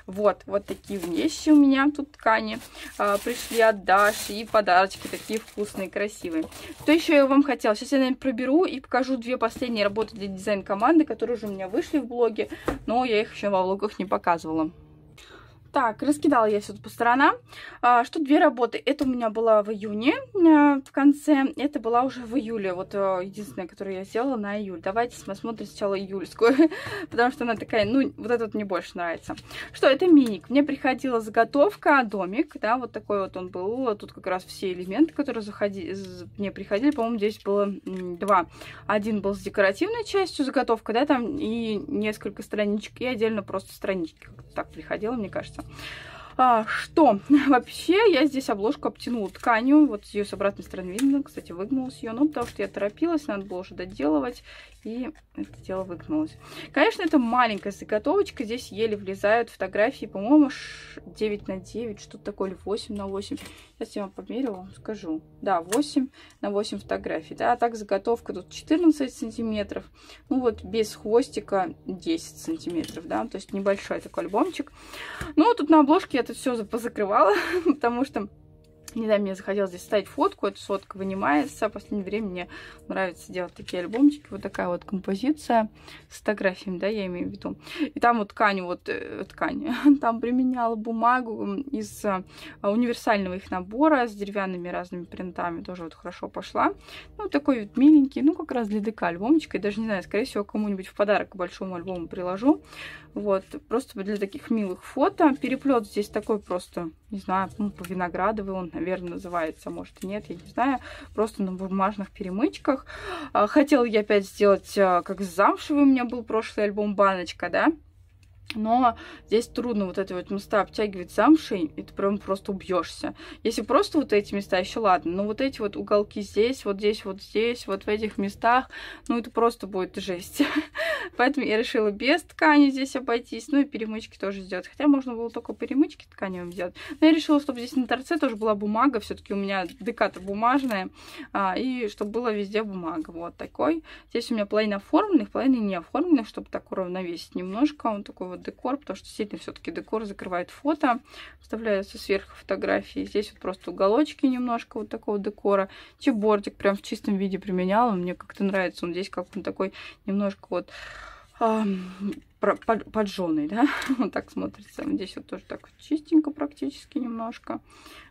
Вот, вот такие вещи у меня тут ткани пришли от Даши, и подарочки такие вкусные, красивые. Что еще я вам хотела? Сейчас я, наверное, проберу и покажу 2 последние работы для дизайн-команды, которые уже у меня вышли в блоге, но я их еще во влогах не показывала. Так, раскидала я все по сторонам. Что две работы. Это у меня была в июне в конце. Это была уже в июле. Вот единственная, которую я сделала на июль. Давайте посмотрим сначала июльскую. Потому что она такая, ну, вот эта вот мне больше нравится. Что, это миник. Мне приходила заготовка, домик. Да, вот такой вот он был. Тут как раз все элементы, которые мне приходили. По-моему, здесь было два. Один был с декоративной частью заготовка, да, там и несколько страничек. И отдельно просто странички. Так приходило, мне кажется. Что? Вообще, я здесь обложку обтянула тканью. Вот ее с обратной стороны видно. Кстати, выгнулась ее. Ну, потому что я торопилась, надо было уже доделывать. И это дело выгнулось. Конечно, это маленькая заготовочка. Здесь еле влезают фотографии. По-моему, 9 на 9, что-то такое. Или 8 на 8. Сейчас я вам померила, вам скажу. Да, 8 на 8 фотографий. Да, а так заготовка тут 14 сантиметров. Ну, вот без хвостика 10 сантиметров. Да, то есть небольшой такой альбомчик. Ну, тут на обложке это все позакрывала, потому что не знаю, мне захотелось здесь ставить фотку. Эта фотка вынимается. В последнее время мне нравится делать такие альбомчики. Вот такая вот композиция с фотографиями, да, я имею в виду. И там вот ткань. Там применяла бумагу из универсального их набора с деревянными разными принтами. Тоже вот хорошо пошла. Ну, такой вот миленький. Ну, как раз для ДК альбомчик. Я даже не знаю, скорее всего, кому-нибудь в подарок к большому альбому приложу. Вот. Просто для таких милых фото. Переплет здесь такой просто, не знаю, ну, по-виноградовый он, наверное, называется, может и нет, я не знаю. Просто на бумажных перемычках. Хотела я опять сделать, как с замшевой у меня был прошлый альбом, баночка, да. Но здесь трудно вот эти вот места обтягивать замшей, и ты прям просто убьешься. Если просто вот эти места, еще ладно, но вот эти вот уголки здесь, вот здесь, вот здесь, вот в этих местах, ну это просто будет жесть. Поэтому я решила без ткани здесь обойтись, ну и перемычки тоже сделать. Хотя можно было только перемычки тканевым сделать. Но я решила, чтобы здесь на торце тоже была бумага, все-таки у меня ДК-то бумажная, и чтобы была везде бумага, вот такой. Здесь у меня половина оформленных, половина не оформленных, чтобы так уравновесить немножко, он такой вот декор, потому что сильно все-таки декор закрывает фото, вставляются сверху фотографии. Здесь вот просто уголочки немножко вот такого декора. Чебортик прям в чистом виде применяла, мне как-то нравится он здесь, как он такой немножко вот поджженный, да, он так смотрится. Здесь вот тоже так чистенько практически немножко.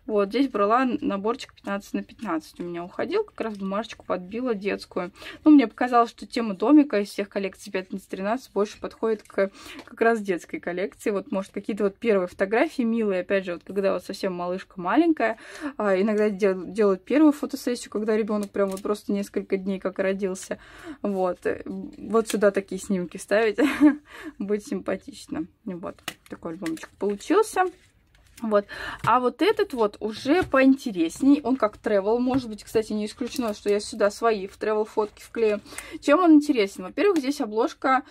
Вот, здесь брала наборчик 15 на 15. У меня уходил, как раз бумажечку подбила детскую. Ну, мне показалось, что тема домика из всех коллекций «Пятница 13» больше подходит к как раз детской коллекции. Вот, может, какие-то вот первые фотографии милые. Опять же, вот когда вот совсем малышка маленькая, иногда делают первую фотосессию, когда ребенок прям вот просто несколько дней как родился. Вот, вот сюда такие снимки ставить будет симпатично. Вот, такой альбомчик получился. Вот. А вот этот вот уже поинтересней. Он как travel. Может быть, кстати, не исключено, что я сюда свои в travel фотки вклею. Чем он интересен? Во-первых, здесь обложка.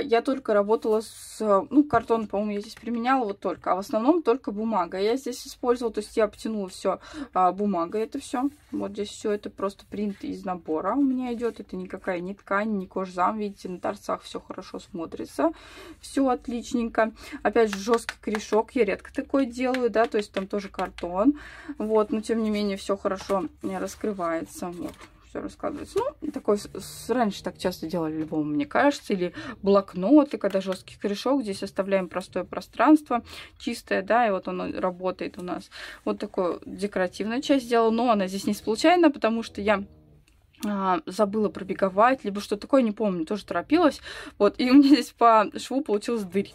Я только работала с... Ну, картон, по-моему, я здесь применяла вот только. А в основном только бумага. Я здесь использовала, то есть я обтянула все бумагой. Это все. Вот здесь все это просто принт из набора у меня идет. Это никакая не ткань, не кожзам. Видите, на торцах все хорошо смотрится. Все отличненько. Опять же, жесткий корешок. Я редко такое делаю. Да, то есть там тоже картон, вот, но тем не менее все хорошо раскрывается, вот, все раскладывается. Ну, такой, раньше так часто делали альбом, мне кажется, или блокноты, когда жесткий корешок, здесь оставляем простое пространство, чистое, да, и вот оно работает у нас. Вот такую декоративную часть сделала, но она здесь не случайно, потому что я забыла пробеговать, либо что такое, не помню, тоже торопилась, вот, и у меня здесь по шву получилась дырь.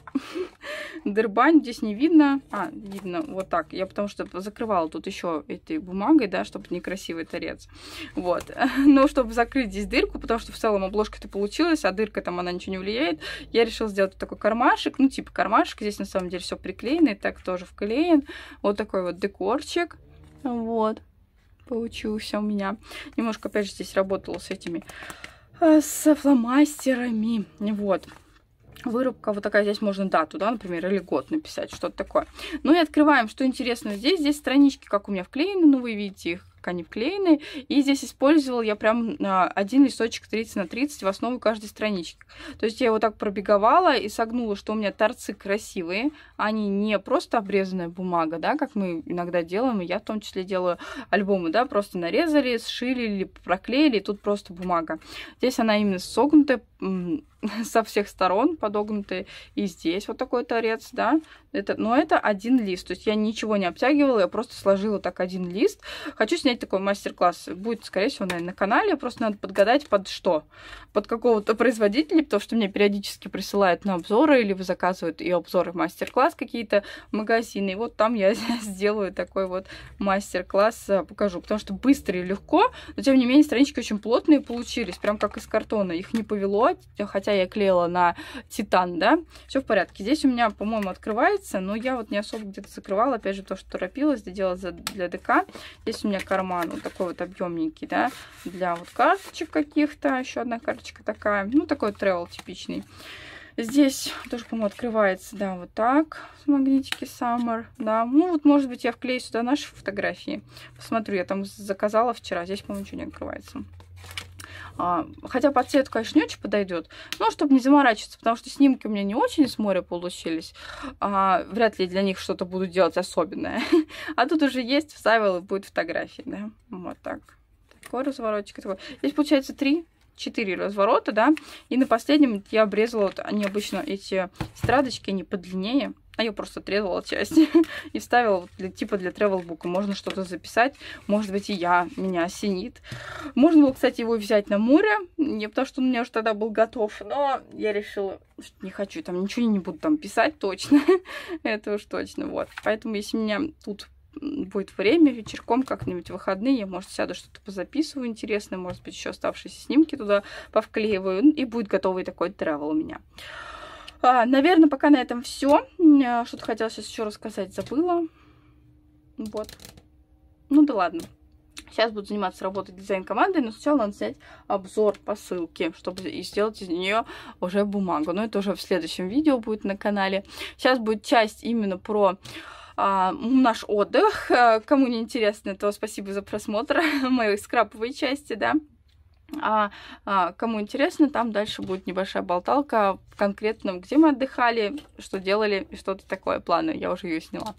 Дырбань здесь не видно, видно вот так, я потому что закрывала тут еще этой бумагой, да, чтобы некрасивый торец, вот, но чтобы закрыть здесь дырку, потому что в целом обложка-то получилась, а дырка там, она ничего не влияет, я решила сделать такой кармашек, ну, типа кармашек, здесь на самом деле все приклеено, и так тоже вклеен, вот такой вот декорчик, вот. Получился у меня. Немножко, опять же, здесь работала с этими, со фломастерами. Вот. Вырубка вот такая. Здесь можно дату, да, например, или год написать, что-то такое. Ну и открываем, что интересно здесь. Здесь странички, как у меня вклеены, ну вы видите их, как они вклеены. И здесь использовала я прям один листочек 30 на 30 в основу каждой странички. То есть я его так пробеговала и согнула, что у меня торцы красивые. Они не просто обрезанная бумага, да, как мы иногда делаем, и я в том числе делаю альбомы, да, просто нарезали, сшили или проклеили, и тут просто бумага. Здесь она именно согнутая, со всех сторон подогнутые. И здесь вот такой торец, да. Но это один лист. То есть я ничего не обтягивала, я просто сложила так один лист. Хочу снять такой мастер-класс. Будет, скорее всего, наверное, на канале. Просто надо подгадать под что? Под какого-то производителя, потому что мне периодически присылают на обзоры или заказывают и обзоры мастер-класс какие-то магазины. И вот там я сделаю такой вот мастер-класс, покажу. Потому что быстро и легко, но тем не менее странички очень плотные получились. Прям как из картона. Их не повело, хотя я клеила на титан, да. Все в порядке. Здесь у меня, по-моему, открывается, но я вот не особо где-то закрывала, опять же, потому что торопилась, доделала для ДК. Здесь у меня карман вот такой вот объемненький, да, для вот карточек каких-то. Еще одна карточка такая, ну, такой тревел типичный. Здесь тоже, по-моему, открывается, да, вот так, с магнитики Summer, да. Ну, вот, может быть, я вклею сюда наши фотографии. Посмотрю, я там заказала вчера, здесь, по-моему, ничего не открывается. Хотя под цвет, конечно, не очень подойдет, но чтобы не заморачиваться, потому что снимки у меня не очень с моря получились, вряд ли для них что-то буду делать особенное. А тут уже есть, вставила, будет фотографии, да, вот так. Такой разворотик. Такой. Здесь получается 3-4 разворота, да, и на последнем я обрезала, вот они обычно, эти страдочки, они подлиннее. А я просто отрезала часть и вставила вот для, типа для тревел-бука. Можно что-то записать. Может быть, и меня осенит. Можно было, кстати, его взять на море. Не потому, что он у меня уже тогда был готов. Но я решила, что не хочу. Там ничего не буду там писать точно. Это уж точно. Вот. Поэтому, если у меня тут будет время, вечерком как-нибудь выходные, я, может, сяду что-то позаписываю интересное. Может быть, еще оставшиеся снимки туда повклеиваю. И будет готовый такой тревел у меня. Наверное, пока на этом все. Что-то хотела сейчас еще рассказать, забыла. Вот. Ну да ладно. Сейчас буду заниматься работой дизайн-командой, но сначала надо взять обзор посылки, чтобы и сделать из нее уже бумагу. Но это уже в следующем видео будет на канале. Сейчас будет часть именно про наш отдых. Кому не интересно, то спасибо за просмотр моей скраповой части, да. А кому интересно, там дальше будет небольшая болталка конкретно, где мы отдыхали, что делали и что-то такое, планы, я уже ее сняла.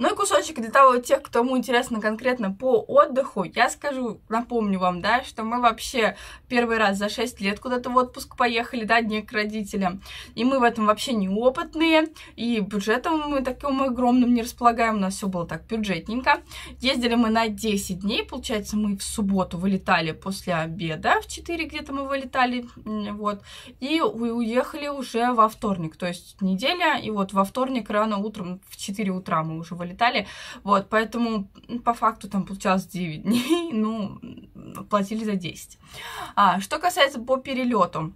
Ну и кусочек для того, тех, кому интересно конкретно по отдыху, я скажу, напомню вам, да, что мы вообще первый раз за 6 лет куда-то в отпуск поехали, да, не к родителям, и мы в этом вообще неопытные, и бюджетом мы таким огромным не располагаем, у нас все было так бюджетненько. Ездили мы на 10 дней, получается, мы в субботу вылетали после обеда, в 4 где-то мы вылетали, вот, и уехали уже во вторник, то есть неделя, и вот во вторник рано утром, в 4 утра мы уже вылетали, вот, поэтому по факту там получалось 9 дней, ну, платили за 10. Что касается по перелету,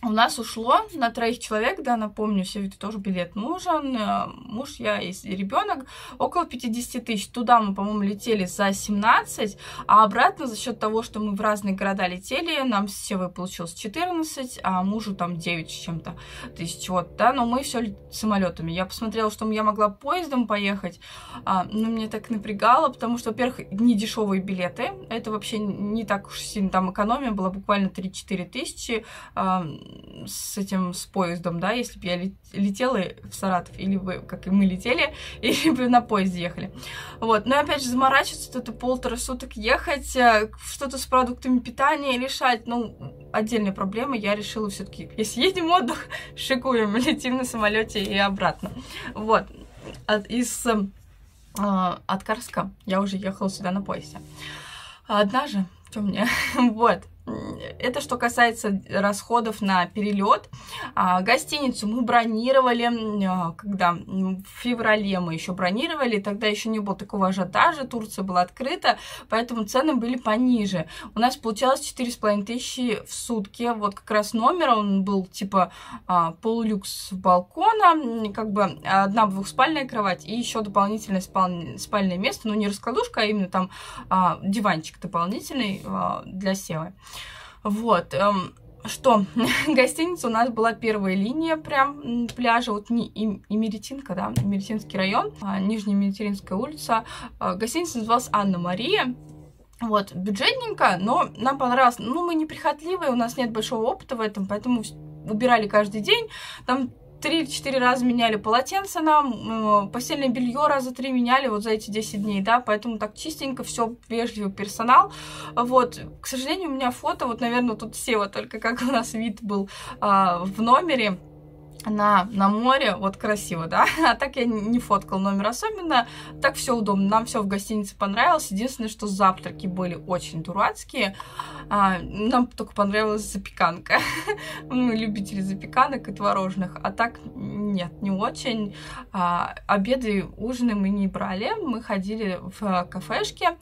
у нас ушло на 3 человек, да, напомню, все тоже билет нужен, муж, я и ребенок, около 50 тысяч. Туда мы, по-моему, летели за 17, а обратно за счет того, что мы в разные города летели, нам с Севой получилось 14, а мужу там 9 с чем-то тысяч, вот, да, но мы все самолетами. Я посмотрела, что я могла поездом поехать, но меня так напрягало, потому что, во-первых, не дешевые билеты, это вообще не так уж сильно, там экономия была буквально 3-4 тысячи, с поездом, да, если бы я летела в Саратов, или бы, как и мы летели, или бы на поезде ехали. Вот, но опять же, заморачиваться, тут 1,5 суток ехать, что-то с продуктами питания решать, ну, отдельная проблема, я решила все-таки, если едем в отдых, шикуем, летим на самолете и обратно. Вот, от Карска я уже ехала сюда на поезде. Одна же, что мне, вот. Это что касается расходов на перелет. Гостиницу мы бронировали, когда в феврале мы еще бронировали, тогда еще не было такого ажиотажа, Турция была открыта, поэтому цены были пониже. У нас получалось 4500 в сутки, вот как раз номер, он был типа полулюкс балкона, как бы одна двухспальная кровать и еще дополнительное спальное место, ну не раскладушка, а именно там диванчик дополнительный для Севы. Вот, что, гостиница у нас была первая линия прям пляжа, вот не Имеретинка, да, Имеретинский район, Нижняя Имеретинская улица, гостиница называлась «Анна-Мария». Вот, бюджетненько, но нам понравилось, ну, мы неприхотливые, у нас нет большого опыта в этом, поэтому убирали каждый день, там 3 или 4 раза меняли полотенце нам, постельное белье раза 3 меняли вот за эти 10 дней, да, поэтому так чистенько, все вежливо, персонал, вот. К сожалению, у меня фото, вот, наверное, тут все вот только как у нас вид был в номере. На море, вот красиво, да? А так я не фоткала номер особенно. Так все удобно, нам все в гостинице понравилось. Единственное, что завтраки были очень дурацкие. Нам только понравилась запеканка. Мы любители запеканок и творожных. А так нет, не очень. Обеды, ужины мы не брали. Мы ходили в кафешке.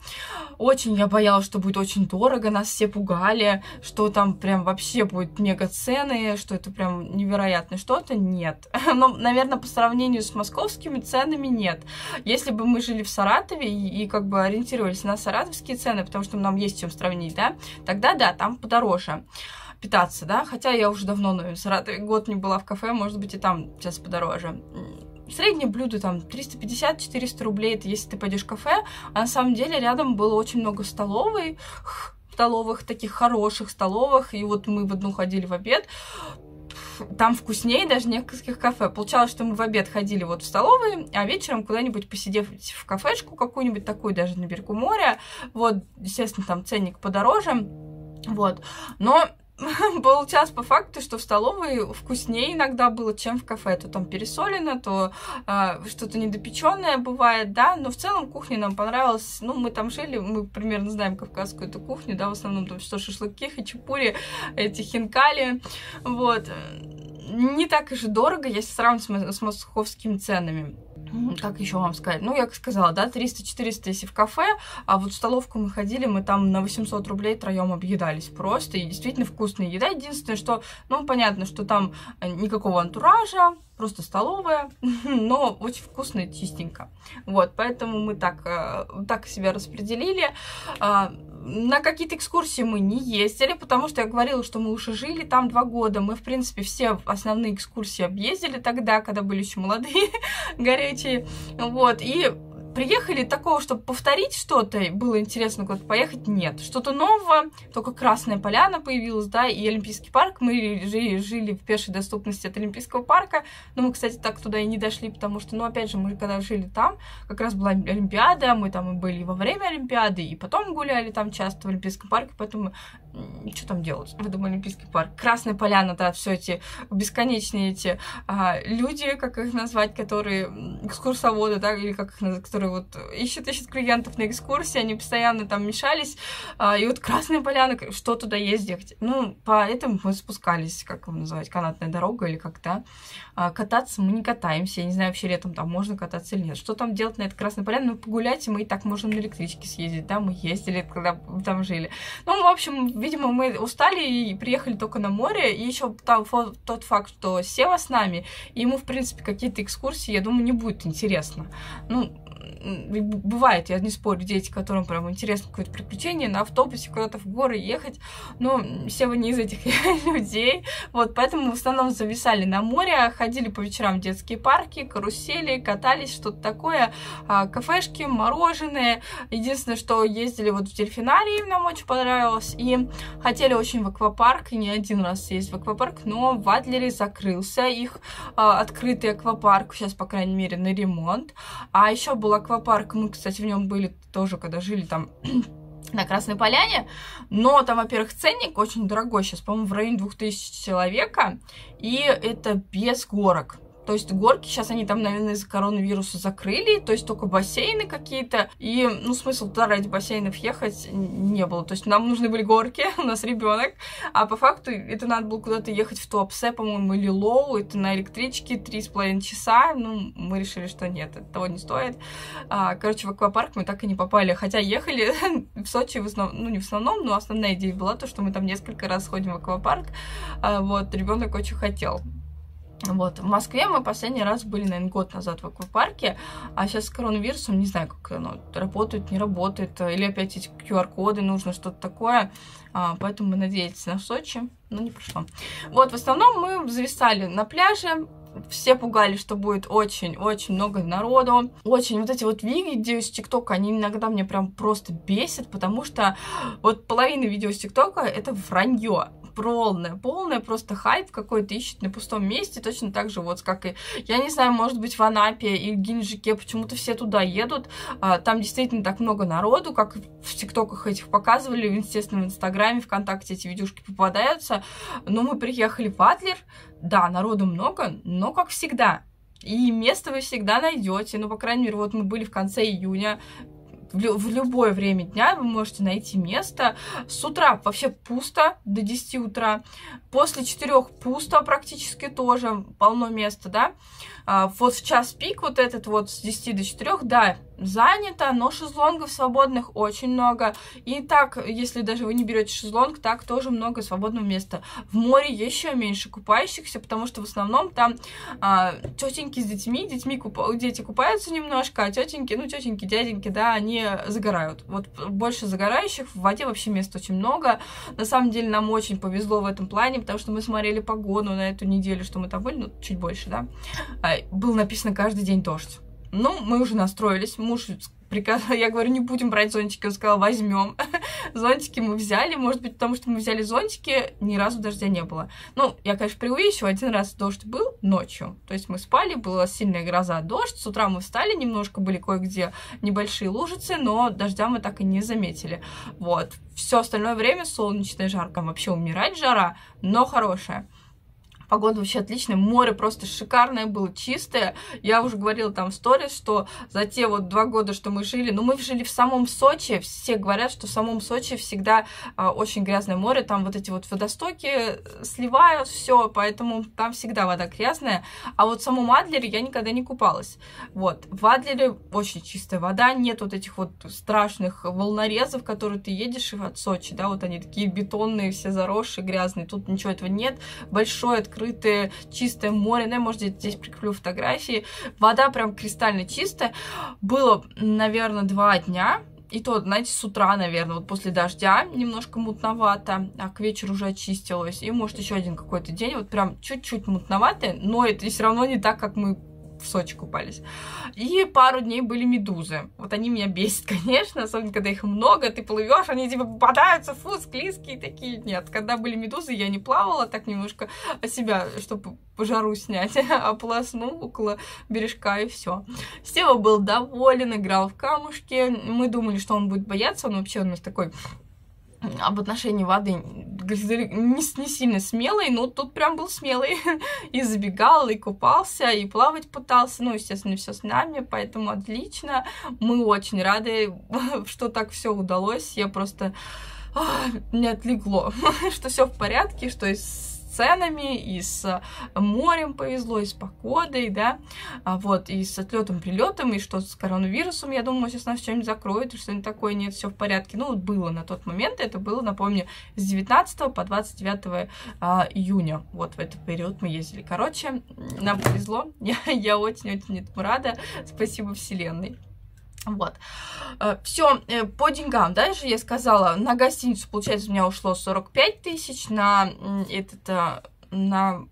Очень я боялась, что будет очень дорого. Нас все пугали, что там прям вообще будут мега цены, что это прям невероятно что-то. Нет. Но, наверное, по сравнению с московскими ценами нет. Если бы мы жили в Саратове и как бы ориентировались на саратовские цены, потому что нам есть чем сравнить, да, тогда да, там подороже питаться, да, хотя я уже давно, но в Саратове год не была в кафе, может быть, и там сейчас подороже. Среднее блюдо там 350-400 рублей, это если ты пойдешь в кафе, а на самом деле рядом было очень много столовых, таких хороших столовых, и вот мы в одну ходили в обед. Там вкуснее даже нескольких кафе. Получалось, что мы в обед ходили вот в столовые, а вечером куда-нибудь посидев в кафешку какую-нибудь такую, даже на берегу моря. Вот, естественно, там ценник подороже. Вот. Но получалось по факту, что в столовой вкуснее иногда было, чем в кафе. То там пересолено, то что-то недопеченное бывает, да. Но в целом кухня нам понравилась. Ну, мы там жили, мы примерно знаем кавказскую эту кухню, да, в основном там что шашлыки, хачапури, эти хинкали, вот. Не так же дорого, если сравнивать с московскими ценами. Как еще вам сказать? Ну, я как сказала, да, 300-400, если в кафе, а вот в столовку мы ходили, мы там на 800 рублей втроем объедались просто, и действительно вкусная еда. Единственное, что, ну, понятно, что там никакого антуража, просто столовая, но очень вкусно и чистенько. Вот, поэтому мы так себя распределили. На какие-то экскурсии мы не ездили, потому что я говорила, что мы уже жили там 2 года. Мы, в принципе, все основные экскурсии объездили тогда, когда были еще молодые, горячие. Вот, и приехали такого, чтобы повторить что-то, было интересно куда-то поехать, нет. Что-то нового, только Красная Поляна появилась, да, и Олимпийский парк. Мы жили в пешей доступности от Олимпийского парка, но мы, кстати, так туда и не дошли, потому что, ну, опять же, мы когда жили там, как раз была Олимпиада, мы там и были во время Олимпиады, и потом гуляли там часто в Олимпийском парке, поэтому что там делать? Вы думаете, Олимпийский парк? Красная Поляна, да, все эти бесконечные эти люди, как их назвать, которые экскурсоводы, да, или как их назвать, которые вот ищут клиентов на экскурсии, они постоянно там мешались, и вот Красная Поляна, что туда ездить? Ну, поэтому мы спускались, как его называть, канатная дорога или как-то. Кататься мы не катаемся, я не знаю, вообще летом там можно кататься или нет. Что там делать на этой Красной Поляне? Ну, погулять, и мы и так можем на электричке съездить, да, мы ездили, когда там жили. Ну, в общем, видимо, мы устали и приехали только на море, и еще там тот факт, что Сева с нами, и ему, в принципе, какие-то экскурсии, я думаю, не будет интересно. Ну, бывает, я не спорю, дети, которым прям интересно какое-то приключение, на автобусе куда-то в горы ехать, но Сева не из этих людей, вот, поэтому мы в основном зависали на море, ходили по вечерам в детские парки, карусели, катались, что-то такое, кафешки, мороженое, единственное, что ездили вот в дельфинарии, нам очень понравилось, и хотели очень в аквапарк, и не один раз съездить в аквапарк, но в Адлере закрылся их открытый аквапарк, сейчас, по крайней мере, на ремонт, а еще был аквапарк, мы, кстати, в нем были тоже, когда жили там на Красной Поляне, но там, во-первых, ценник очень дорогой, сейчас, по-моему, в районе 2000 человека, и это без горок. То есть горки, сейчас они там, наверное, из-за коронавируса закрыли, то есть только бассейны какие-то, и, ну, смысл туда ради бассейнов ехать не было. То есть нам нужны были горки, у нас ребенок, а по факту это надо было куда-то ехать в Туапсе, по-моему, или Лоу, это на электричке 3,5 часа, ну, мы решили, что нет, это того не стоит. Короче, в аквапарк мы так и не попали, хотя ехали в Сочи в основном, ну, не в основном, но основная идея была то, что мы там несколько раз ходим в аквапарк, вот, ребенок очень хотел. Вот, в Москве мы последний раз были, наверное, год назад в аквапарке, а сейчас с коронавирусом, не знаю, как оно работает, не работает, или опять эти QR-коды, нужно что-то такое, поэтому мы надеялись на Сочи, но не пришло. Вот, в основном мы зависали на пляже, все пугали, что будет очень-очень много народу, очень вот эти вот видео с ТикТока, они иногда мне прям просто бесят, потому что вот половина видео с ТикТока это вранье. полная просто хайп какой-то ищет на пустом месте, точно так же вот как и, я не знаю, может быть в Анапе и в Геленджике почему-то все туда едут, там действительно так много народу, как в ТикТоках этих показывали, естественно, в Инстаграме, ВКонтакте эти видюшки попадаются, но мы приехали в Адлер, да, народу много, но как всегда, и место вы всегда найдете, ну, по крайней мере, вот мы были в конце июня, в любое время дня вы можете найти место. С утра вообще пусто, до 10 утра. После 4 пусто практически тоже, полно места, да. Вот в час пик вот этот вот с 10 до 4, да, занято, но шезлонгов свободных очень много. И так, если даже вы не берете шезлонг, так тоже много свободного места. В море еще меньше купающихся, потому что в основном там тетеньки с детьми, дети купаются немножко, а тетеньки, ну тетеньки, дяденьки, да, они загорают. Вот больше загорающих, в воде вообще места очень много. На самом деле нам очень повезло в этом плане, потому что мы смотрели погоду на эту неделю, что мы там были, ну чуть больше, да. Было написано каждый день дождь. Ну, мы уже настроились, муж приказал, я говорю, не будем брать зонтики, он сказал, возьмем. Зонтики мы взяли, может быть, потому что мы взяли зонтики, ни разу дождя не было. Ну, я, конечно, преувеличу, один раз дождь был ночью, то есть мы спали, была сильная гроза, дождь, с утра мы встали, немножко были кое-где небольшие лужицы, но дождя мы так и не заметили, вот. Все остальное время солнечная жарко, вообще умирать жара, но хорошая. Погода вообще отличная, море просто шикарное было, чистое. Я уже говорила там в сторис, что за те вот 2 года, что мы жили, ну мы жили в самом Сочи, все говорят, что в самом Сочи всегда очень грязное море, там вот эти вот водостоки сливают все, поэтому там всегда вода грязная. А вот в самом Адлере я никогда не купалась. Вот, в Адлере очень чистая вода, нет вот этих вот страшных волнорезов, которые ты едешь от Сочи, да, вот они такие бетонные, все заросшие, грязные, тут ничего этого нет, большое открытое, открытое, чистое море, ну, я, может, здесь прикреплю фотографии, вода прям кристально чистая, было, наверное, 2 дня, и то, знаете, с утра, наверное, вот после дождя немножко мутновато, а к вечеру уже очистилось, и, может, еще один какой-то день, вот прям чуть-чуть мутноватый, но это все равно не так, как мы в Сочи купались. И пару дней были медузы. Вот они меня бесят, конечно, особенно когда их много, ты плывешь, они тебе попадаются, фу, склизкие такие. Нет, когда были медузы, я не плавала, так немножко себя, чтобы жару снять, ополосну около бережка и все. Сева был доволен, играл в камушки. Мы думали, что он будет бояться, он вообще у нас такой об отношении воды не сильно смелый, но тут прям был смелый. И забегал, и купался, и плавать пытался. Ну, естественно, все с нами, поэтому отлично. Мы очень рады, что так все удалось. Я просто... Меня отлегло, что все в порядке, что ценами, и с морем повезло, и с погодой, да, вот, и с отлетом-прилетом, и что с коронавирусом, я думаю, сейчас нас что-нибудь закроют, и что-нибудь такое, нет, все в порядке, ну, было на тот момент, это было, напомню, с 19 по 29 июня, вот в этот период мы ездили, короче, нам повезло, я очень-очень этому рада, спасибо Вселенной. Вот, все, по деньгам, дальше я сказала, на гостиницу, получается, у меня ушло 45 тысяч, на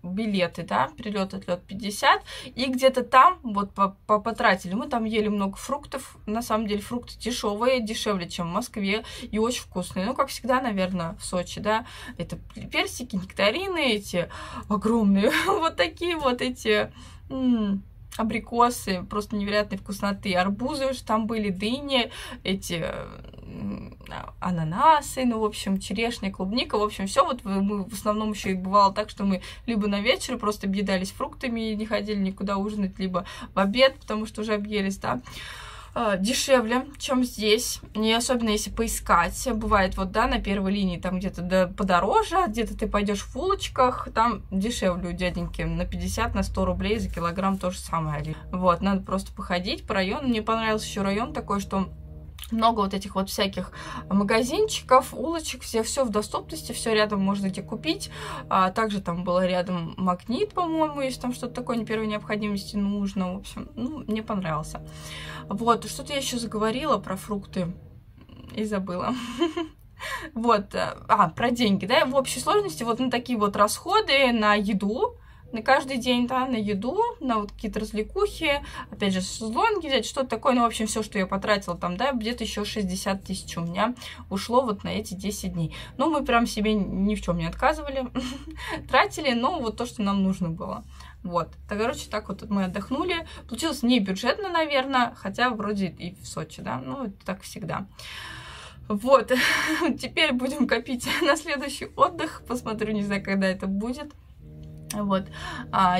билеты, да, прилет, отлет 50, и где-то там вот потратили, мы там ели много фруктов, на самом деле фрукты дешевые, дешевле, чем в Москве, и очень вкусные, ну, как всегда, наверное, в Сочи, да, это персики, нектарины эти огромные, вот такие вот эти... абрикосы, просто невероятной вкусноты, арбузы уж там были, дыни, эти ананасы, ну, в общем, черешня, клубника, в общем, все, вот мы в основном еще и бывало так, что мы либо на вечер просто объедались фруктами и не ходили никуда ужинать, либо в обед, потому что уже объелись, да. Дешевле, чем здесь, и особенно если поискать, бывает вот, да, на первой линии там где-то подороже, где-то ты пойдешь в улочках, там дешевле у дяденьки, на 50, на 100 рублей за килограмм то же самое, вот, надо просто походить по району, мне понравился еще район такой, что много вот этих вот всяких магазинчиков, улочек, все в доступности, все рядом можно где купить. Также там был рядом Магнит, по-моему, если там что-то такое не первой необходимости нужно. В общем, ну, мне понравился. Вот, что-то я еще заговорила про фрукты и забыла. Вот, про деньги, да, в общей сложности вот на такие вот расходы на еду, на каждый день, да, на еду, на вот какие-то развлекухи, опять же, шезлонги взять, что-то такое, ну, в общем, все, что я потратила там, да, где-то еще 60 тысяч у меня ушло вот на эти 10 дней. Ну, мы прям себе ни в чем не отказывали, тратили, но вот то, что нам нужно было. Вот, так, короче, так вот мы отдохнули. Получилось не бюджетно, наверное, хотя вроде и в Сочи, да, ну, так всегда. Вот, теперь будем копить на следующий отдых, посмотрю, не знаю, когда это будет. Вот,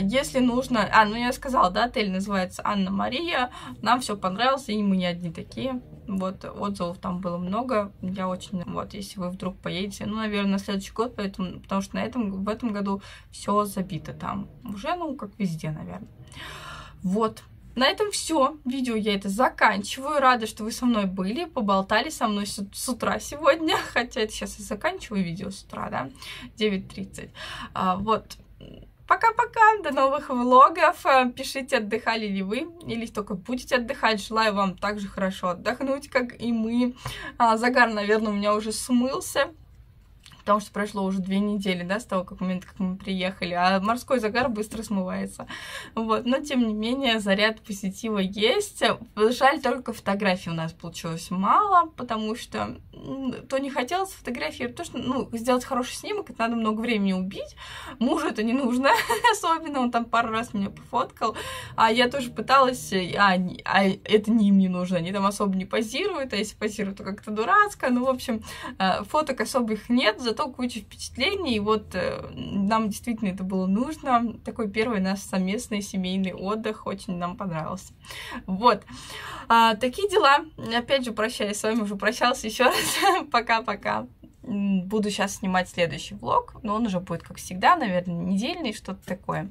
если нужно... ну я сказала, да, отель называется Анна-Мария, нам все понравилось, и мы не одни такие. Вот, отзывов там было много, я очень... Вот, если вы вдруг поедете, ну, наверное, на следующий год, поэтому, потому что в этом году все забито там. Уже, ну, как везде, наверное. Вот. На этом все. Видео я это заканчиваю. Рада, что вы со мной были, поболтали со мной с утра сегодня. Хотя это сейчас и заканчиваю видео с утра, да? 9:30. Вот. Пока-пока. До новых влогов. Пишите, отдыхали ли вы или только будете отдыхать. Желаю вам также хорошо отдохнуть, как и мы. Загар, наверное, у меня уже смылся. Потому что прошло уже 2 недели, да, с того момента, как мы приехали, а морской загар быстро смывается. Вот, но тем не менее заряд позитива есть. Жаль, только фотографий у нас получилось мало, потому что то не хотелось фотографии, потому что, ну, сделать хороший снимок, это надо много времени убить. Мужу это не нужно, особенно, он там пару раз меня пофоткал, а я тоже пыталась, это им не нужно, они там особо не позируют, а если позируют, то как-то дурацко, ну, в общем, фоток особых нет, зато куча впечатлений, и вот нам действительно это было нужно. Такой первый наш совместный семейный отдых очень нам понравился. Вот. Такие дела. Опять же, прощаюсь с вами, уже прощалась еще раз. Пока-пока. Буду сейчас снимать следующий влог, но он уже будет, как всегда, наверное, недельный, что-то такое.